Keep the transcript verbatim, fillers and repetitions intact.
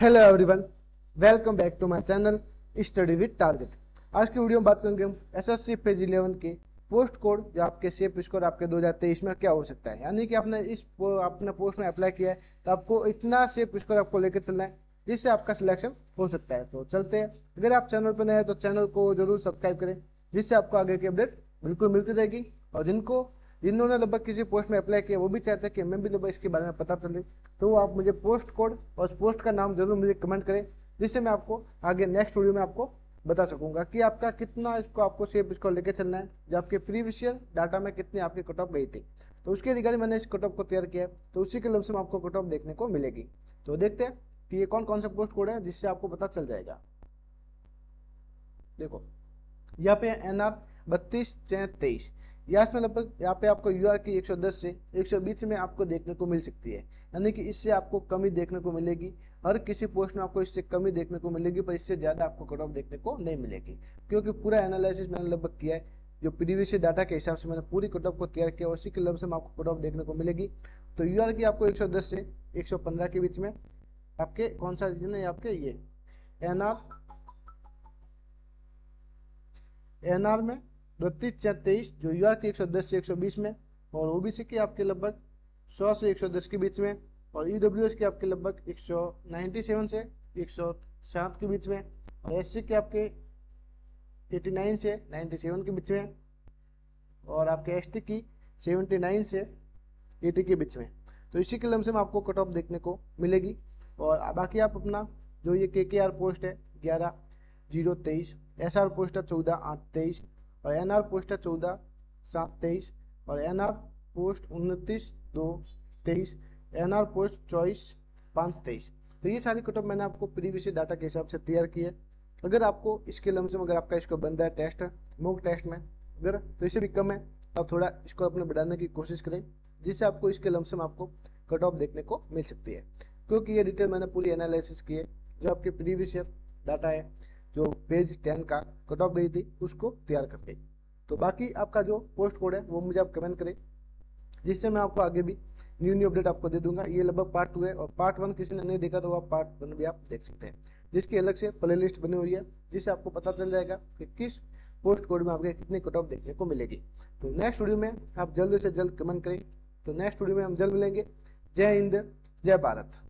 Hello everyone, welcome back to my channel study with target. आज की video में बात करेंगे हम एसएससी पेज इलेवन के पोस्ट कोड जो आपके सेफ स्कोर आपके दो हज़ार तेईस में क्या हो सकता है। यानी कि आपने इस आपने पोस्ट में अप्लाई किया है तो आपको इतना सेफ स्कोर आपको लेकर चलना है जिससे आपका सिलेक्शन हो सकता है। तो चलते हैं। अगर आप चैनल पर नए हैं तो चैनल को जरूर सब्सक्राइब करें जिससे आपको आगे की अपडेट बिल्कुल मिलती रहेगी। और जिनको जिन्होंने लगभग किसी पोस्ट में अप्लाई किया वो भी चाहते हैं कि मैं भी लगभग इसके बारे में पता चले, तो आप मुझे पोस्ट कोड और पोस्ट का नाम जरूर मुझे कमेंट करें जिससे मैं आपको आगे नेक्स्ट वीडियो में आपको बता सकूंगा कि आपका कितना इसको आपको सेफ इसको लेकर चलना है, जो आपके प्रीवियस ईयर डाटा में कितनी आपकी कट ऑफ गई थी। तो उसके रिगार्डिंग मैंने इस कट ऑफ को तैयार किया है, तो उसी के लमसम आपको कट ऑफ देखने को मिलेगी। तो देखते हैं कि ये कौन कौन सा पोस्ट कोड है जिससे आपको पता चल जाएगा। देखो यहाँ पे एन आर बत्तीस छह तेईस, इसमें लगभग यहाँ पे आपको यू आर की एक सौ दस से एक सौ बीस में आपको देखने को मिल सकती है। यानी कि इससे आपको कमी देखने को मिलेगी। हर किसी पोस्ट में आपको इससे कमी देखने को मिलेगी पर इससे ज्यादा आपको कट ऑफ देखने को नहीं मिलेगी, क्योंकि पूरा एनालिसिस मैंने लगभग किया है। जो प्रीवियस डाटा के हिसाब से मैंने पूरी कट ऑफ को तैयार किया, उसी के लमसम आपको कट ऑफ देखने को मिलेगी। तो यू आर की आपको एक सौ दस से एक सौ पंद्रह के बीच में आपके कौन सा रीजन है, आपके ये एन आर एन आर में बत्तीस छह तेईस, जो यूआर की एक सौ दस से एक सौ बीस में, और ओबीसी की आपके लगभग सौ से एक सौ दस के बीच में, और ईडब्ल्यूएस की आपके लगभग एक सौ सत्तानवे से एक सौ सात के बीच में, और एससी के आपके नवासी से सत्तानवे के बीच में, और आपके एसटी की उन्यासी से अस्सी के बीच में। तो इसी के लमसम आपको कट ऑफ देखने को मिलेगी। और बाकी आप अपना जो ये केकेआर पोस्ट है ग्यारह जीरो तेईस, एसआर पोस्ट है चौदह आठ तेईस, और एनआर पोस्ट है चौदह सात तेईस, और एनआर पोस्ट उनतीस दो तेईस, एनआर पोस्ट चौबीस पाँच तेईस। तो ये सारी कट ऑफ मैंने आपको प्रीवियस डाटा के हिसाब से तैयार की है। अगर आपको इसके लमसम अगर आपका इसको बन रहा है टेस्ट मॉक टेस्ट में अगर तो इसे भी कम है, आप थोड़ा इसको अपने बढ़ाने की कोशिश करें जिससे आपको इसके लमसम आपको कट ऑफ देखने को मिल सकती है। क्योंकि ये डिटेल मैंने पूरी एनालिसिस की है, जो आपके प्रीवियस डाटा है जो पेज टेन का कट ऑफ गई थी उसको तैयार करके। तो बाकी आपका जो पोस्ट कोड है वो मुझे आप कमेंट करें जिससे मैं आपको आगे भी न्यू न्यू अपडेट आपको दे दूंगा। ये लगभग पार्ट टू है, और पार्ट वन किसी ने नहीं देखा तो आप पार्ट वन भी आप देख सकते हैं जिसकी अलग से प्ले लिस्ट बनी हुई है, जिससे आपको पता चल जाएगा कि किस पोस्ट कोड में आपके कितनी कट ऑफ देखने को मिलेगी। तो नेक्स्ट वीडियो में आप जल्द से जल्द कमेंट करें। तो नेक्स्ट वीडियो में हम जल्द मिलेंगे। जय हिंद, जय भारत।